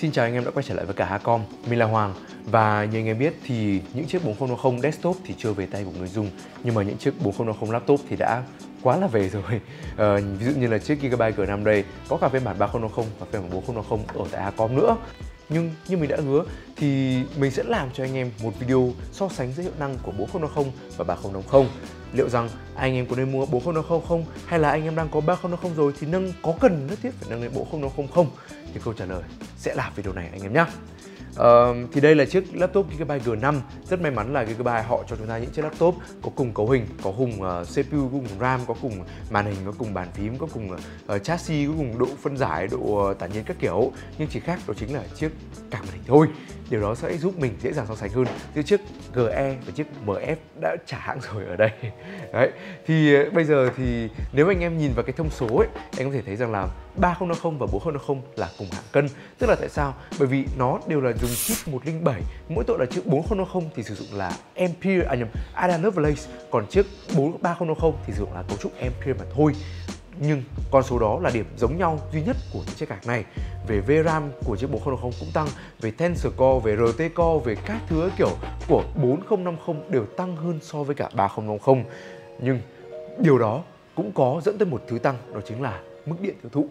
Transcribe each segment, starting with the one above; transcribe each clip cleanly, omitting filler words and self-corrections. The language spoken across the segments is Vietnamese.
Xin chào anh em đã quay trở lại với cả Hacom, mình là Hoàng. Và như anh em biết thì những chiếc 4050 desktop thì chưa về tay của người dùng, nhưng mà những chiếc 4050 laptop thì đã quá là về rồi. Ví dụ như là chiếc Gigabyte G5 đây, có cả phiên bản 3050 và phiên bản 4050 ở tại Hacom nữa. Nhưng như mình đã hứa thì mình sẽ làm cho anh em một video so sánh giữa hiệu năng của 4050 và 3050. Liệu rằng anh em có nên mua 4050 không? Hay là anh em đang có 3050 rồi thì có cần nhất thiết phải nâng lên 4050 không? Thì câu trả lời sẽ là video này anh em nhé. Thì đây là chiếc laptop Gigabyte G5. Rất may mắn là Gigabyte họ cho chúng ta những chiếc laptop có cùng cấu hình, có cùng CPU, có cùng RAM, có cùng màn hình, có cùng bàn phím, có cùng chassis, có cùng độ phân giải, độ tản nhiệt các kiểu. Nhưng chỉ khác đó chính là chiếc card màn hình thôi. Điều đó sẽ giúp mình dễ dàng so sánh hơn giữa chiếc GE và chiếc MF đã trả hãng rồi ở đây. Đấy. Thì bây giờ thì nếu anh em nhìn vào cái thông số ấy, anh có thể thấy rằng là 3050 và 4050 là cùng hạng cân. Tức là tại sao? Bởi vì nó đều là dùng chip 107, mỗi tội là chiếc 4050 thì sử dụng là Ampere, Ada Lovelace, còn chiếc 3050 thì sử dụng là cấu trúc Ampere mà thôi. Nhưng con số đó là điểm giống nhau duy nhất của những chiếc card này. Về VRAM của chiếc 4050 cũng tăng, về Tensor Core, về RT Core, về các thứ kiểu của 4050 đều tăng hơn so với cả 3050. Nhưng điều đó cũng có dẫn tới một thứ tăng, đó chính là mức điện tiêu thụ.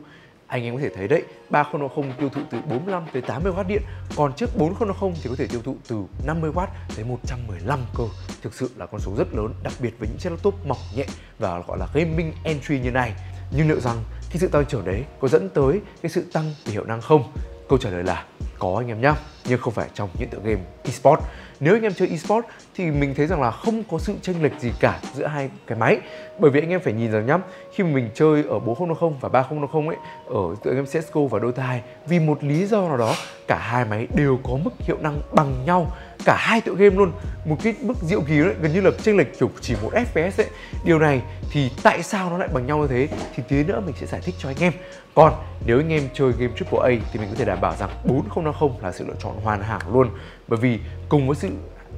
Anh em có thể thấy đấy, 3050 tiêu thụ từ 45 tới 80W điện, còn chiếc 4050 thì có thể tiêu thụ từ 50W tới 115 cơ. Thực sự là con số rất lớn, đặc biệt với những chiếc laptop mỏng nhẹ và gọi là gaming entry như này. Nhưng liệu rằng cái sự tăng trưởng đấy có dẫn tới cái sự tăng về hiệu năng không? Câu trả lời là có anh em nhá, nhưng không phải trong những tựa game eSports. Nếu anh em chơi eSports thì mình thấy rằng là không có sự chênh lệch gì cả giữa hai cái máy. Bởi vì anh em phải nhìn rằng nhá, khi mà mình chơi ở 4050 và 3050 ấy, ở tựa game CSGO và Dota 2, vì một lý do nào đó cả hai máy đều có mức hiệu năng bằng nhau, cả hai tựa game luôn, một cái mức diệu kỳ đấy, gần như là chênh lệch kiểu chỉ một FPS ấy. Điều này thì tại sao nó lại bằng nhau như thế thì tí nữa mình sẽ giải thích cho anh em. Còn nếu anh em chơi game AAA thì mình có thể đảm bảo rằng 4050 là sự lựa chọn hoàn hảo luôn, bởi vì cùng với sự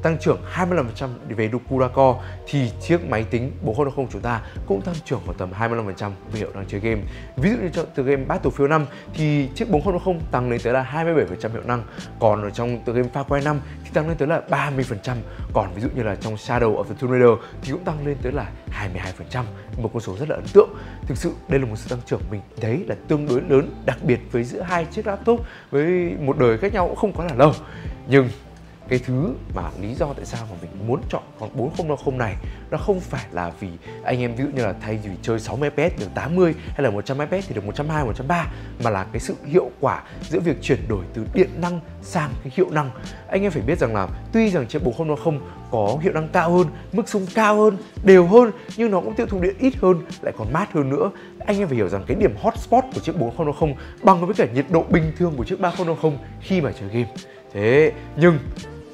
tăng trưởng 25% về độ Core thì chiếc máy tính 4050 chúng ta cũng tăng trưởng vào tầm 25% về hiệu năng chơi game. Ví dụ như trong tựa game Battle 5 thì chiếc 4050 tăng lên tới là 27% hiệu năng, còn ở trong tựa game Cry 5 thì tăng lên tới là 30%, còn ví dụ như là trong Shadow of the Tomb Raider thì cũng tăng lên tới là 22%, một con số rất là ấn tượng. Thực sự đây là một sự tăng trưởng mình thấy là tương đối lớn, đặc biệt với giữa hai chiếc laptop với một đời cách nhau cũng không quá là lâu. Nhưng cái thứ mà lý do tại sao mà mình muốn chọn con 4050 này nó không phải là vì anh em ví dụ như là thay vì chơi 60 fps được 80 hay là 100 fps thì được 120, 130, mà là cái sự hiệu quả giữa việc chuyển đổi từ điện năng sang cái hiệu năng. Anh em phải biết rằng là tuy rằng chiếc 4050 có hiệu năng cao hơn, mức xung cao hơn, đều hơn, nhưng nó cũng tiêu thụ điện ít hơn, lại còn mát hơn nữa. Anh em phải hiểu rằng cái điểm hotspot của chiếc 4050 bằng với cả nhiệt độ bình thường của chiếc 3050 khi mà chơi game. Thế nhưng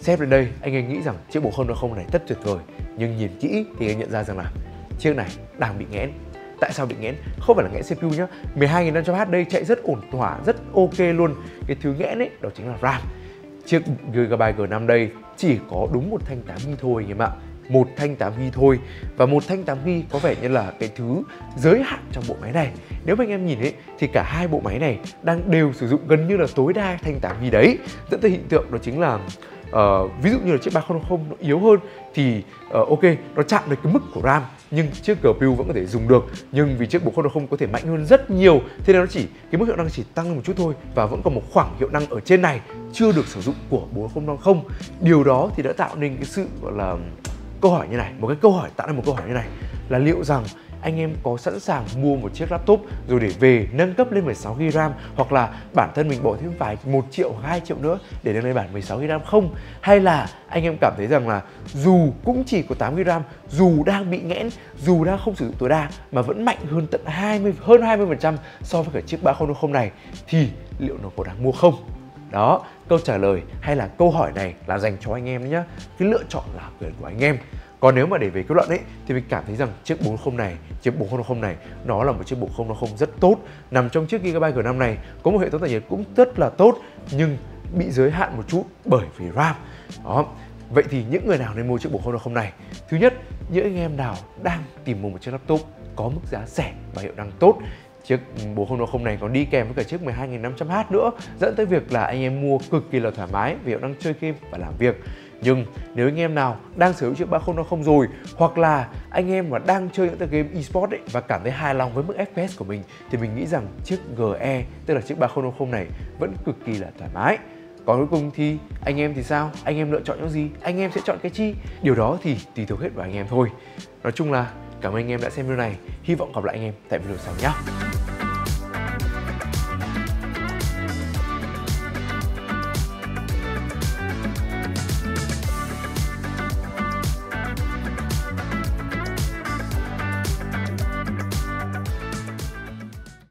xem đến đây anh em nghĩ rằng chiếc 4050 này rất tuyệt vời, nhưng nhìn kỹ thì anh nhận ra rằng là chiếc này đang bị nghẽn. Tại sao bị nghẽn? Không phải là nghẽn CPU nhá, 12500H đây chạy rất ổn thỏa, rất ok luôn. Cái thứ nghẽn ấy đó chính là RAM. Chiếc Gigabyte G5 đây chỉ có đúng một thanh 8GB thôi anh em ạ, một thanh 8GB thôi, và một thanh 8GB có vẻ như là cái thứ giới hạn trong bộ máy này. Nếu mà anh em nhìn ấy thì cả hai bộ máy này đang đều sử dụng gần như là tối đa thanh 8GB đấy, dẫn tới hiện tượng đó chính là ví dụ như là chiếc 3050 nó yếu hơn thì ok, nó chạm được cái mức của RAM, nhưng chiếc GPU vẫn có thể dùng được. Nhưng vì chiếc 4050 có thể mạnh hơn rất nhiều, thế nên nó chỉ cái mức hiệu năng chỉ tăng lên một chút thôi, và vẫn còn một khoảng hiệu năng ở trên này chưa được sử dụng của 4050. Điều đó thì đã tạo nên cái sự gọi là câu hỏi như này, một cái câu hỏi tạo ra một câu hỏi như này là liệu rằng anh em có sẵn sàng mua một chiếc laptop rồi để về nâng cấp lên 16GB RAM, hoặc là bản thân mình bỏ thêm vài 1 triệu, 2 triệu nữa để nâng lên bản 16GB RAM không? Hay là anh em cảm thấy rằng là dù cũng chỉ có 8GB RAM, dù đang bị nghẽn, dù đang không sử dụng tối đa mà vẫn mạnh hơn tận hơn 20% so với cả chiếc 3050 này, thì liệu nó có đáng mua không? Đó, câu trả lời hay là câu hỏi này là dành cho anh em nhé. Cái lựa chọn là quyền của anh em. Còn nếu mà để về kết luận ấy thì mình cảm thấy rằng chiếc 4050 này nó là một chiếc 4050 rất tốt. Nằm trong chiếc Gigabyte G5 này có một hệ thống tản nhiệt cũng rất là tốt, nhưng bị giới hạn một chút bởi vì RAM. Đó. Vậy thì những người nào nên mua chiếc 4050 này? Thứ nhất, những anh em nào đang tìm mua một chiếc laptop có mức giá rẻ và hiệu năng tốt, Chiếc 4050 này còn đi kèm với cả chiếc 12500H nữa, dẫn tới việc là anh em mua cực kỳ là thoải mái vì họ đang chơi game và làm việc. Nhưng nếu anh em nào đang sở hữu chiếc 3050 rồi, hoặc là anh em mà đang chơi những cái game eSports ấy và cảm thấy hài lòng với mức FPS của mình, thì mình nghĩ rằng chiếc GE, tức là chiếc 3050 này vẫn cực kỳ là thoải mái. Còn cuối cùng thì anh em thì sao? Anh em lựa chọn những gì? Anh em sẽ chọn cái chi? Điều đó thì tùy thuộc hết vào anh em thôi. Nói chung là cảm ơn anh em đã xem video này. Hy vọng gặp lại anh em tại video sau nhé.